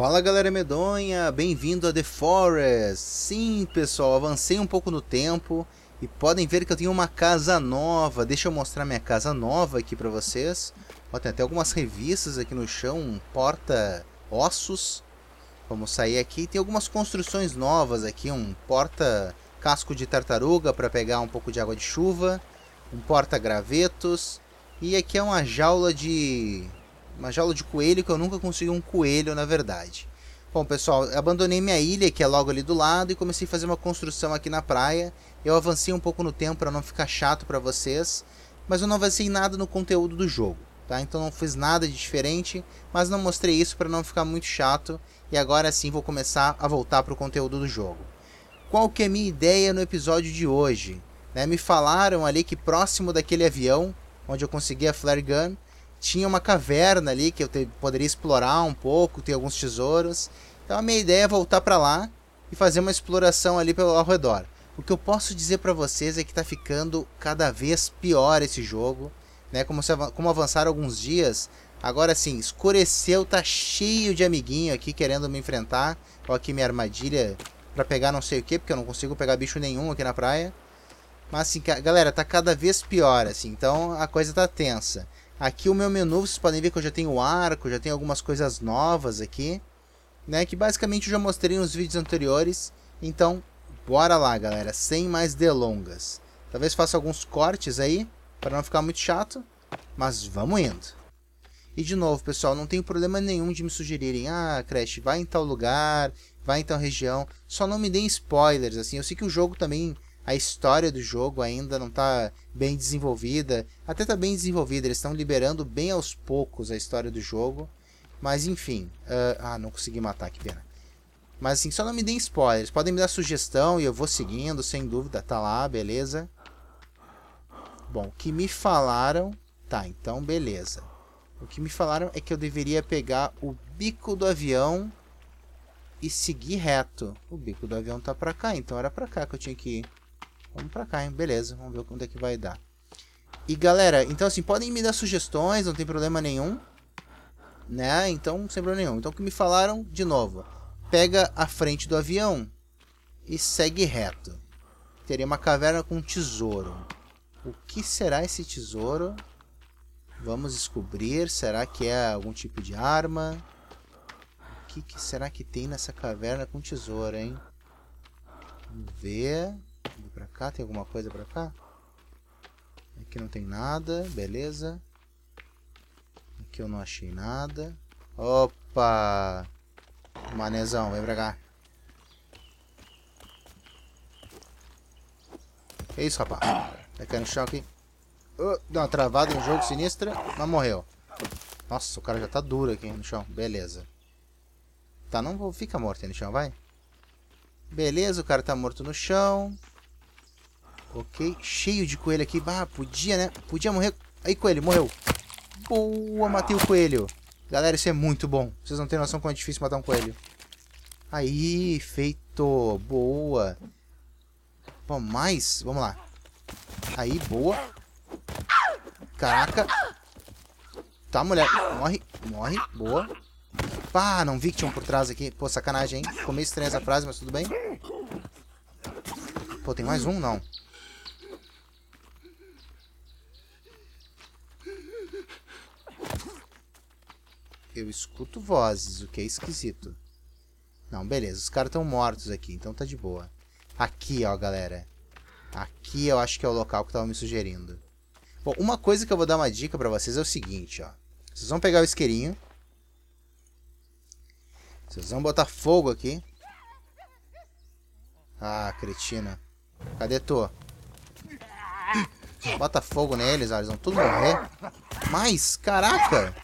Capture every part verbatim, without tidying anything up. Fala galera medonha, bem-vindo a The Forest. Sim pessoal, avancei um pouco no tempo e podem ver que eu tenho uma casa nova. Deixa eu mostrar minha casa nova aqui pra vocês. Ó, tem até algumas revistas aqui no chão, um porta-ossos. Vamos sair aqui, tem algumas construções novas aqui, um porta-casco de tartaruga para pegar um pouco de água de chuva, um porta-gravetos e aqui é uma jaula de... uma jaula de coelho, que eu nunca consegui um coelho, na verdade. Bom, pessoal, abandonei minha ilha, que é logo ali do lado, e comecei a fazer uma construção aqui na praia. Eu avancei um pouco no tempo para não ficar chato para vocês, mas eu não avancei nada no conteúdo do jogo, tá? Então não fiz nada de diferente, mas não mostrei isso para não ficar muito chato. E agora sim vou começar a voltar para o conteúdo do jogo. Qual que é a minha ideia no episódio de hoje? Né, me falaram ali que próximo daquele avião, onde eu consegui a flare gun, tinha uma caverna ali que eu te, poderia explorar um pouco, tem alguns tesouros. Então a minha ideia é voltar para lá e fazer uma exploração ali pelo ao redor. O que eu posso dizer para vocês é que tá ficando cada vez pior esse jogo, né? Como, se, como avançaram alguns dias, agora sim, escureceu, tá cheio de amiguinho aqui querendo me enfrentar. Olha aqui minha armadilha para pegar não sei o que, porque eu não consigo pegar bicho nenhum aqui na praia. Mas assim, galera, tá cada vez pior, assim, então a coisa tá tensa. Aqui o meu menu, vocês podem ver que eu já tenho arco, já tenho algumas coisas novas aqui, né, que basicamente eu já mostrei nos vídeos anteriores. Então, bora lá, galera, sem mais delongas. Talvez faça alguns cortes aí, para não ficar muito chato, mas vamos indo. E de novo, pessoal, não tenho problema nenhum de me sugerirem, ah, Crash, vai em tal lugar, vai em tal região, só não me deem spoilers, assim, eu sei que o jogo também... A história do jogo ainda não está bem desenvolvida, até está bem desenvolvida, eles estão liberando bem aos poucos a história do jogo, mas enfim, uh, ah, não consegui matar, que pena. Mas assim, só não me deem spoilers, podem me dar sugestão e eu vou seguindo, sem dúvida, tá lá, beleza. Bom, o que me falaram, tá, então beleza. O que me falaram é que eu deveria pegar o bico do avião e seguir reto. O bico do avião tá pra cá, então era pra cá que eu tinha que ir. Vamos pra cá, hein? Beleza, vamos ver quando é que vai dar. E galera, então assim, podem me dar sugestões, não tem problema nenhum, né? Então, sem problema nenhum. Então o que me falaram, de novo, pega a frente do avião e segue reto. Teria uma caverna com um tesouro. O que será esse tesouro? Vamos descobrir. Será que é algum tipo de arma? O que, que será que tem nessa caverna com tesouro, hein? Vamos ver... Pra cá, tem alguma coisa pra cá? Aqui não tem nada, beleza. Aqui eu não achei nada. Opa! Manezão, vem pra cá. Que isso, rapaz? Tá caindo no chão aqui. Oh, deu uma travada no jogo, sinistra, mas morreu. Nossa, o cara já tá duro aqui no chão, beleza. Tá, não vou... Fica morto aí no chão, vai. Beleza, o cara tá morto no chão. Ok, cheio de coelho aqui. Ah, podia, né? Podia morrer. Aí, coelho, morreu. Boa, matei o coelho. Galera, isso é muito bom. Vocês não têm noção como é difícil matar um coelho. Aí, feito. Boa. Bom, mais. Vamos lá. Aí, boa. Caraca. Tá, mulher. Morre, morre. Boa. Pá, não vi que tinha um por trás aqui. Pô, sacanagem, hein? Ficou meio estranha essa frase, mas tudo bem. Pô, tem mais um? Não. Eu escuto vozes, o que é esquisito. Não, beleza. Os caras estão mortos aqui, então tá de boa. Aqui, ó, galera. Aqui eu acho que é o local que tava me sugerindo. Bom, uma coisa que eu vou dar uma dica pra vocês é o seguinte, ó. Vocês vão pegar o isqueirinho. Vocês vão botar fogo aqui. Ah, cretina. Cadê tu? Bota fogo neles, ó. Eles vão tudo morrer. Mas, caraca!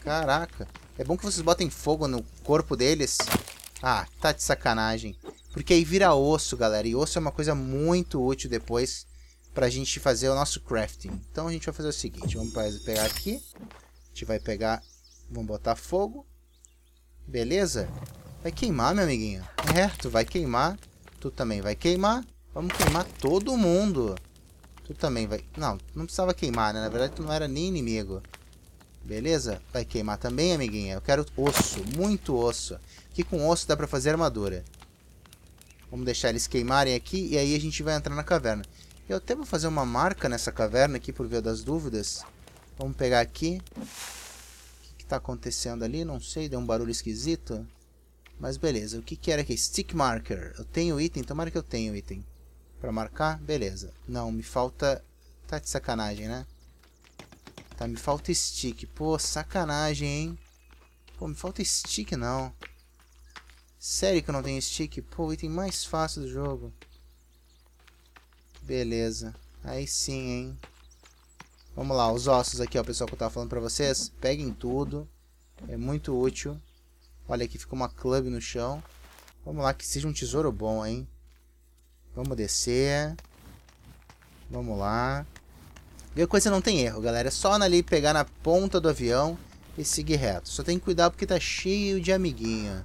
Caraca. É bom que vocês botem fogo no corpo deles. Ah, tá de sacanagem. Porque aí vira osso, galera. E osso é uma coisa muito útil depois pra gente fazer o nosso crafting. Então a gente vai fazer o seguinte. Vamos pegar aqui. A gente vai pegar... Vamos botar fogo. Beleza? Vai queimar, meu amiguinho. É, tu vai queimar. Tu também vai queimar. Vamos queimar todo mundo. Tu também vai... Não, não precisava queimar, né? Na verdade, tu não era nem inimigo. Beleza? Vai queimar também, amiguinha. Eu quero osso, muito osso. Aqui com osso dá pra fazer armadura. Vamos deixar eles queimarem aqui e aí a gente vai entrar na caverna. Eu até vou fazer uma marca nessa caverna aqui por via das dúvidas. Vamos pegar aqui. O que tá acontecendo ali? Não sei, deu um barulho esquisito. Mas beleza, o que que era aqui? Stick marker. Eu tenho item, tomara que eu tenha item pra marcar, beleza. Não, me falta... Tá de sacanagem, né? Tá, me falta stick. Pô, sacanagem, hein? Pô, me falta stick, não. Sério que eu não tenho stick? Pô, o item mais fácil do jogo. Beleza. Aí sim, hein? Vamos lá, os ossos aqui, ó, pessoal, que eu tava falando pra vocês. Peguem tudo. É muito útil. Olha, aqui ficou uma club no chão. Vamos lá, que seja um tesouro bom, hein? Vamos descer. Vamos lá. Viu, coisa não tem erro, galera. É só ali pegar na ponta do avião e seguir reto. Só tem que cuidar porque tá cheio de amiguinho.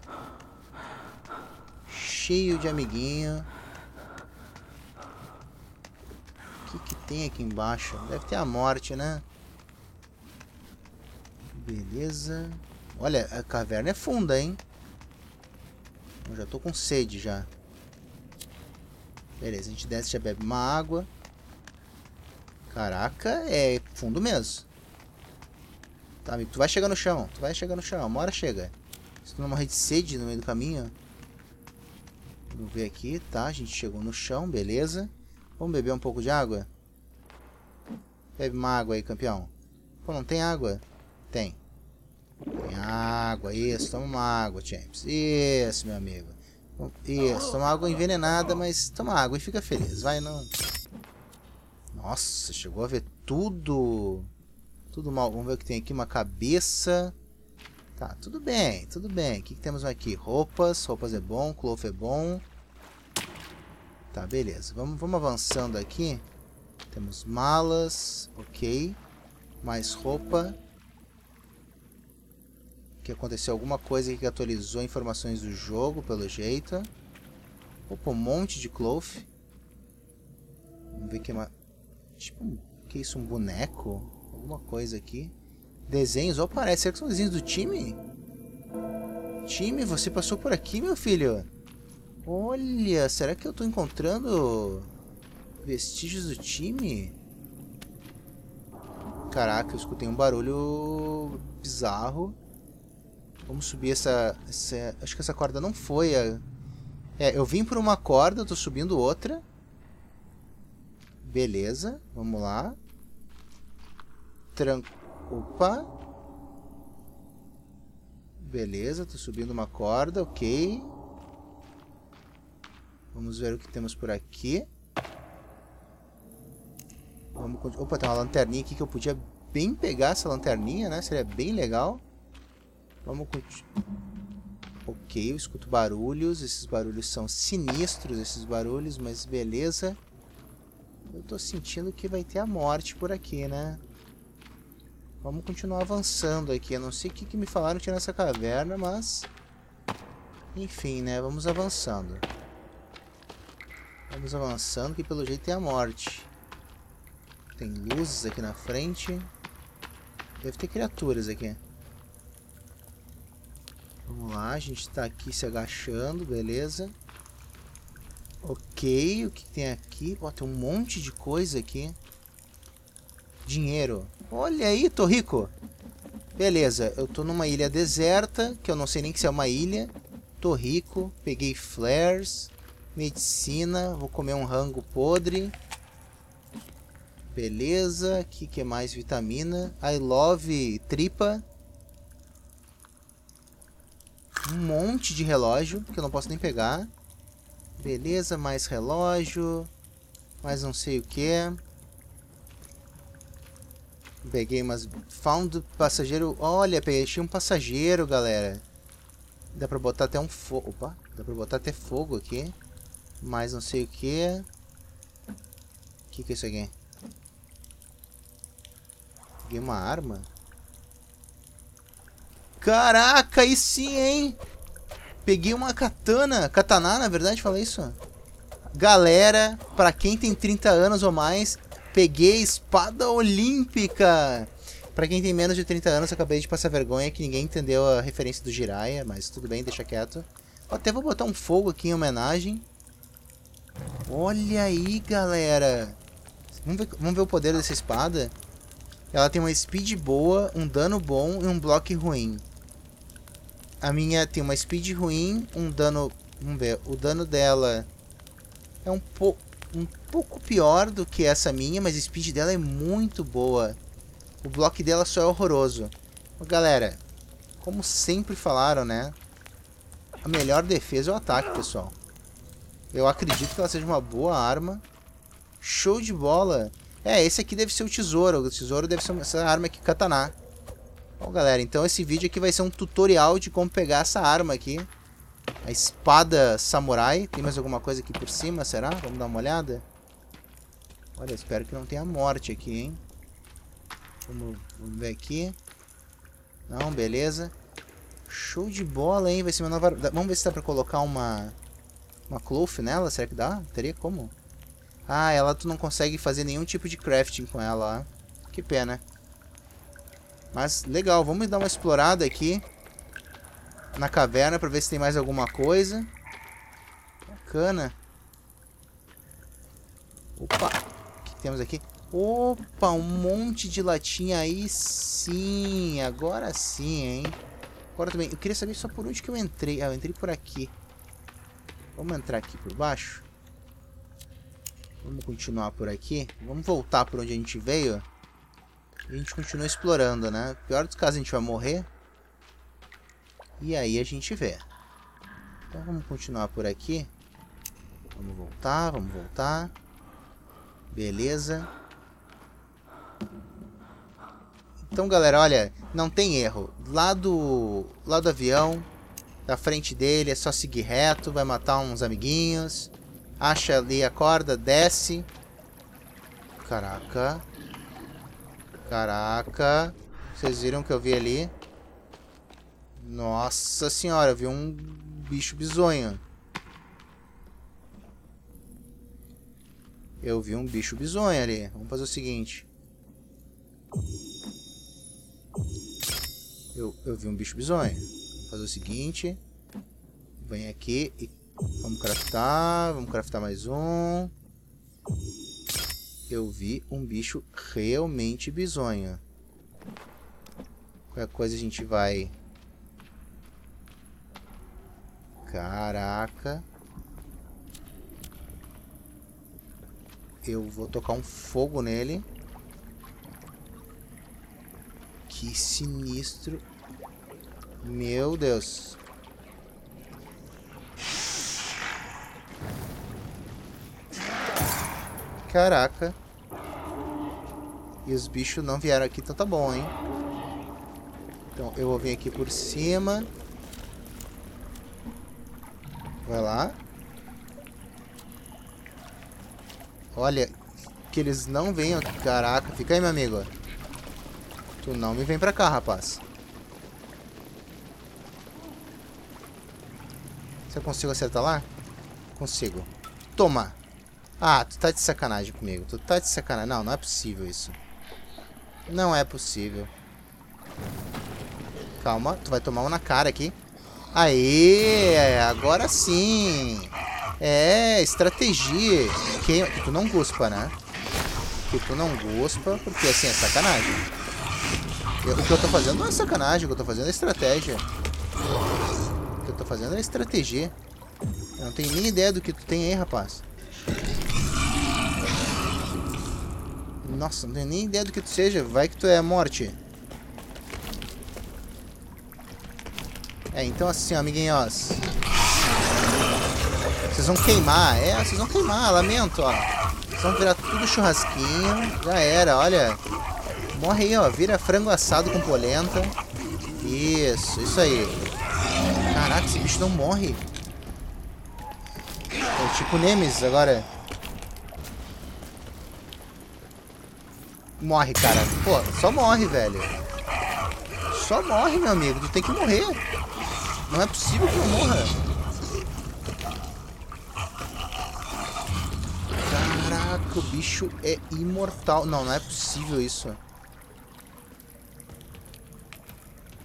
Cheio de amiguinho. O que que tem aqui embaixo? Deve ter a morte, né? Beleza. Olha, a caverna é funda, hein? Eu já tô com sede já. Beleza, a gente desce e já bebe uma água. Caraca, é fundo mesmo. Tá, amigo, tu vai chegar no chão, tu vai chegar no chão, uma hora chega. Se tu não morrer de sede no meio do caminho. Vamos ver aqui, tá, a gente chegou no chão, beleza. Vamos beber um pouco de água? Bebe uma água aí, campeão. Pô, não tem água? Tem. Tem água, isso, toma uma água, champs. Isso, meu amigo. Isso, toma água envenenada, mas toma água e fica feliz, vai não... Nossa, chegou a ver tudo. Tudo mal. Vamos ver o que tem aqui. Uma cabeça. Tá, tudo bem, tudo bem. O que, que temos aqui? Roupas. Roupas é bom. Cloth é bom. Tá, beleza. Vamos, vamos avançando aqui. Temos malas. Ok. Mais roupa. Que aconteceu alguma coisa que atualizou informações do jogo, pelo jeito. Opa, um monte de cloth. Vamos ver o que é mais. Tipo, o que é isso? Um boneco? Alguma coisa aqui. Desenhos, ó, parece. Será que são desenhos do time? Time, você passou por aqui, meu filho? Olha, será que eu tô encontrando vestígios do time? Caraca, eu escutei um barulho bizarro. Vamos subir essa... essa acho que essa corda não foi a... É, eu vim por uma corda, eu tô subindo outra. Beleza, vamos lá. Tran... Opa. Beleza, tô subindo uma corda, ok. Vamos ver o que temos por aqui. Vamos... Opa, tem uma lanterninha aqui que eu podia bem pegar essa lanterninha, né? Seria bem legal. Vamos... Ok, eu escuto barulhos. Esses barulhos são sinistros, esses barulhos, mas beleza. Eu tô sentindo que vai ter a morte por aqui, né? Vamos continuar avançando aqui. Eu não sei o que, que me falaram que nessa caverna, mas... Enfim, né? Vamos avançando. Vamos avançando, que pelo jeito tem a morte. Tem luzes aqui na frente. Deve ter criaturas aqui. Vamos lá, a gente tá aqui se agachando, beleza. Ok, o que tem aqui? Ó, tem um monte de coisa aqui. Dinheiro. Olha aí, tô rico. Beleza, eu tô numa ilha deserta, que eu não sei nem que se é uma ilha. Tô rico, peguei flares, medicina, vou comer um rango podre. Beleza, o que, que é mais? Vitamina. I love tripa. Um monte de relógio, que eu não posso nem pegar. Beleza, mais relógio. Mais não sei o que. Peguei umas... Found passageiro... Olha, achei um passageiro, galera. Dá pra botar até um fogo... Opa! Dá pra botar até fogo aqui. Mais não sei o que. O que que é isso aqui? Peguei uma arma. Caraca, aí sim, hein? Peguei uma katana, katana na verdade, falei isso. Galera, pra quem tem trinta anos ou mais, peguei espada olímpica. Pra quem tem menos de trinta anos, eu acabei de passar vergonha que ninguém entendeu a referência do Jiraiya, mas tudo bem, deixa quieto. Eu até vou botar um fogo aqui em homenagem. Olha aí, galera. Vamos ver, vamos ver o poder dessa espada. Ela tem uma speed boa, um dano bom e um bloco ruim. A minha tem uma speed ruim, um dano... Vamos ver, o dano dela é um, po um pouco pior do que essa minha, mas a speed dela é muito boa. O bloco dela só é horroroso. Galera, como sempre falaram, né? A melhor defesa é o ataque, pessoal. Eu acredito que ela seja uma boa arma. Show de bola! É, esse aqui deve ser o tesouro. O tesouro deve ser essa arma aqui, Katana. Bom, galera, então esse vídeo aqui vai ser um tutorial de como pegar essa arma aqui. A espada samurai. Tem mais alguma coisa aqui por cima, será? Vamos dar uma olhada. Olha, espero que não tenha morte aqui, hein? Vamos, vamos ver aqui. Não, beleza. Show de bola, hein? Vai ser uma nova... Vamos ver se dá pra colocar uma... Uma cloth nela, será que dá? Teria como? Ah, ela tu não consegue fazer nenhum tipo de crafting com ela, ó. Que pena. Mas, legal, vamos dar uma explorada aqui na caverna pra ver se tem mais alguma coisa. Bacana. Opa, o que temos aqui? Opa, um monte de latinha aí sim, agora sim, hein. Agora também, eu queria saber só por onde que eu entrei. Ah, eu entrei por aqui. Vamos entrar aqui por baixo. Vamos continuar por aqui. Vamos voltar por onde a gente veio. E a gente continua explorando, né? Pior dos casos, a gente vai morrer. E aí a gente vê. Então vamos continuar por aqui. Vamos voltar, vamos voltar. Beleza. Então, galera, olha. Não tem erro. Lá do, lá do avião, da frente dele, é só seguir reto. Vai matar uns amiguinhos. Acha ali a corda, desce. Caraca. Caraca. Vocês viram o que eu vi ali? Nossa senhora, eu vi um bicho bizonho. Eu vi um bicho bizonho ali. Vamos fazer o seguinte. Eu, eu vi um bicho bizonho. Vamos fazer o seguinte. Vem aqui e... Vamos craftar, vamos craftar mais um. Eu vi um bicho realmente bizonho. Qualquer coisa a gente vai... Caraca. Eu vou tocar um fogo nele. Que sinistro. Meu Deus. Caraca. E os bichos não vieram aqui, então tá bom, hein? Então eu vou vir aqui por cima. Vai lá. Olha, que eles não venham. Caraca, fica aí, meu amigo. Tu não me vem pra cá, rapaz. Se eu consigo acertar lá? Consigo. Toma. Ah, tu tá de sacanagem comigo. Tu tá de sacanagem. Não, não é possível isso. Não é possível. Calma, tu vai tomar uma na cara aqui. Aê, agora sim. É, estratégia. Que, que tu não guspa, né? Que tu não guspa, porque assim é sacanagem. Eu, o que eu tô fazendo não é sacanagem, o que eu tô fazendo é estratégia. O que eu tô fazendo é estratégia. Eu não tenho nem ideia do que tu tem aí, rapaz. Nossa, não tenho nem ideia do que tu seja. Vai que tu é a morte. É, então assim, ó, amiguinhos. Vocês vão queimar. É, vocês vão queimar. Lamento, ó. Vocês vão virar tudo churrasquinho. Já era, olha. Morre aí, ó. Vira frango assado com polenta. Isso, isso aí. Caraca, esse bicho não morre. É tipo Nemesis agora. Morre, cara. Pô, só morre, velho. Só morre, meu amigo. Tu tem que morrer. Não é possível que eu morra. Caraca, o bicho é imortal. Não, não é possível isso.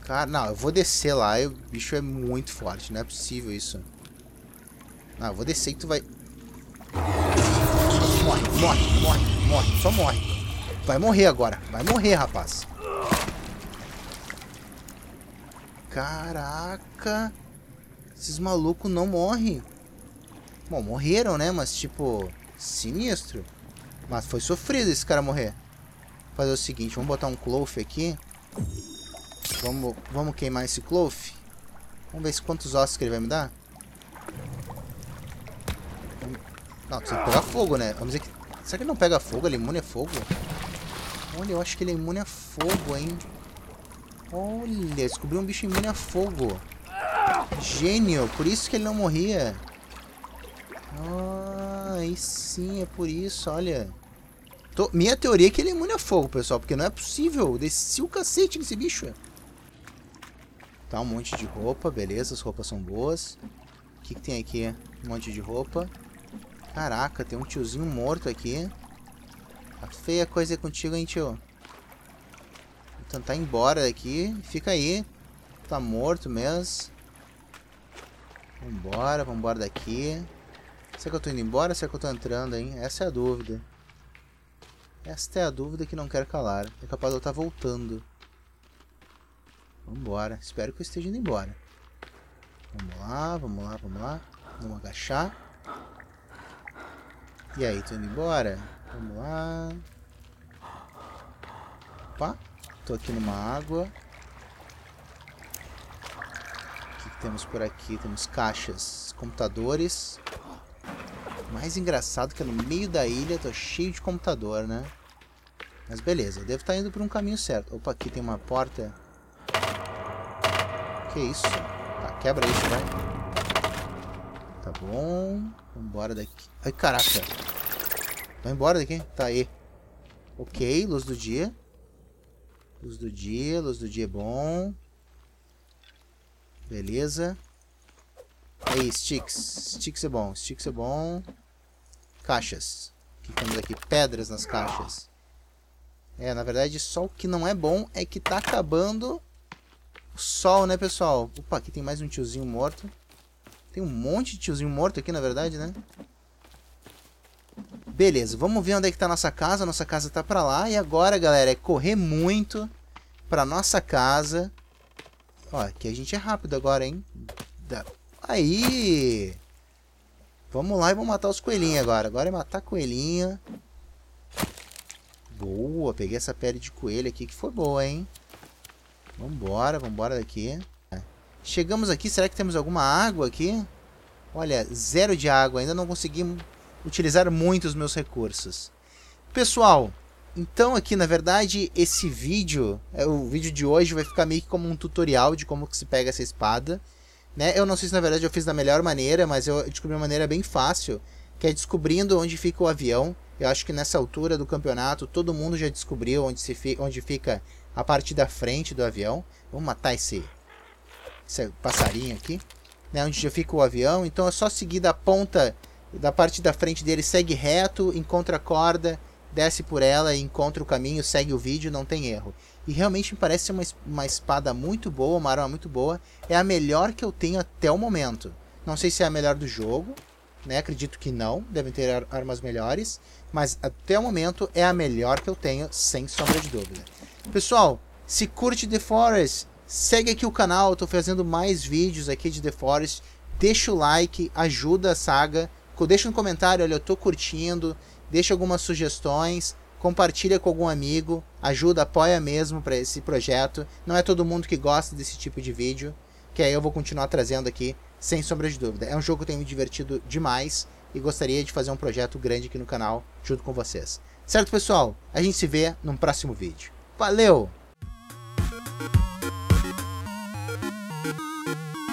Cara, não, eu vou descer lá. O bicho é muito forte, não é possível isso. Ah, eu vou descer e tu vai... Morre, morre, morre, morre, só morre. Vai morrer agora, vai morrer, rapaz. Caraca. Esses malucos não morrem. Bom, morreram, né? Mas tipo, sinistro. Mas foi sofrido esse cara morrer. Vou fazer o seguinte, vamos botar um cloth aqui. Vamos, vamos queimar esse cloth. Vamos ver se quantos ossos que ele vai me dar. Não, precisa pegar fogo, né? Vamos dizer que... Será que ele não pega fogo? Ele é imune a fogo? Olha, eu acho que ele é imune a fogo, hein? Olha, descobri um bicho imune a fogo. Gênio, por isso que ele não morria. Ah, aí sim, é por isso, olha. Tô... Minha teoria é que ele é imune a fogo, pessoal, porque não é possível. Eu desci o cacete nesse bicho. Tá, um monte de roupa, beleza, as roupas são boas. O que, que tem aqui? Um monte de roupa. Caraca, tem um tiozinho morto aqui. Tá feia coisa contigo, hein, tio? Vou tentar ir embora daqui. Fica aí. Tá morto mesmo. Vambora, vambora daqui. Será que eu tô indo embora ou será que eu tô entrando, hein? Essa é a dúvida. Esta é a dúvida que não quero calar. É capaz de eu estar voltando. Vambora. Espero que eu esteja indo embora. Vamos lá, vamos lá, vamos lá. Vamos agachar. E aí, tô indo embora? Vamos lá. Opa, tô aqui numa água. O que, que temos por aqui? Temos caixas, computadores. O mais engraçado que é no meio da ilha, tô cheio de computador, né? Mas beleza, eu devo estar indo por um caminho certo. Opa, aqui tem uma porta. Que isso? Tá, quebra isso, vai. Tá bom. Vambora daqui. Ai, caraca. Vai embora daqui. Tá aí. Ok, luz do dia. Luz do dia, luz do dia é bom. Beleza. Aí, sticks. Sticks é bom, sticks é bom. Caixas. O que temos aqui? Pedras nas caixas. É, na verdade, só o que não é bom é que tá acabando o sol, né, pessoal? Opa, aqui tem mais um tiozinho morto. Tem um monte de tiozinho morto aqui, na verdade, né? Beleza, vamos ver onde é que tá a nossa casa. Nossa casa tá pra lá. E agora, galera, é correr muito pra nossa casa. Ó, aqui a gente é rápido agora, hein? Aí! Vamos lá e vamos matar os coelhinhos agora. Agora é matar coelhinho. Boa, peguei essa pele de coelho aqui que foi boa, hein? Vambora, vambora daqui. Chegamos aqui, será que temos alguma água aqui? Olha, zero de água, ainda não consegui utilizar muito os meus recursos. Pessoal, então aqui na verdade esse vídeo, o vídeo de hoje vai ficar meio que como um tutorial de como que se pega essa espada, né? Eu não sei se na verdade eu fiz da melhor maneira, mas eu descobri uma maneira bem fácil, que é descobrindo onde fica o avião. Eu acho que nessa altura do campeonato todo mundo já descobriu onde, se fi onde fica a parte da frente do avião. Vamos matar esse... esse passarinho aqui, né, onde já fica o avião. Então é só seguir da ponta, da parte da frente dele, segue reto, encontra a corda, desce por ela e encontra o caminho, segue o vídeo, não tem erro. E realmente me parece uma, uma espada muito boa, uma arma muito boa, é a melhor que eu tenho até o momento. Não sei se é a melhor do jogo, né, acredito que não, devem ter armas melhores, mas até o momento é a melhor que eu tenho, sem sombra de dúvida. Pessoal, se curte The Forest, segue aqui o canal, eu tô fazendo mais vídeos aqui de The Forest. Deixa o like, ajuda a saga. Deixa um comentário, olha, eu tô curtindo. Deixa algumas sugestões. Compartilha com algum amigo. Ajuda, apoia mesmo para esse projeto. Não é todo mundo que gosta desse tipo de vídeo. Que aí eu vou continuar trazendo aqui, sem sombra de dúvida. É um jogo que eu tenho me divertido demais. E gostaria de fazer um projeto grande aqui no canal, junto com vocês. Certo, pessoal? A gente se vê num próximo vídeo. Valeu! Thank you.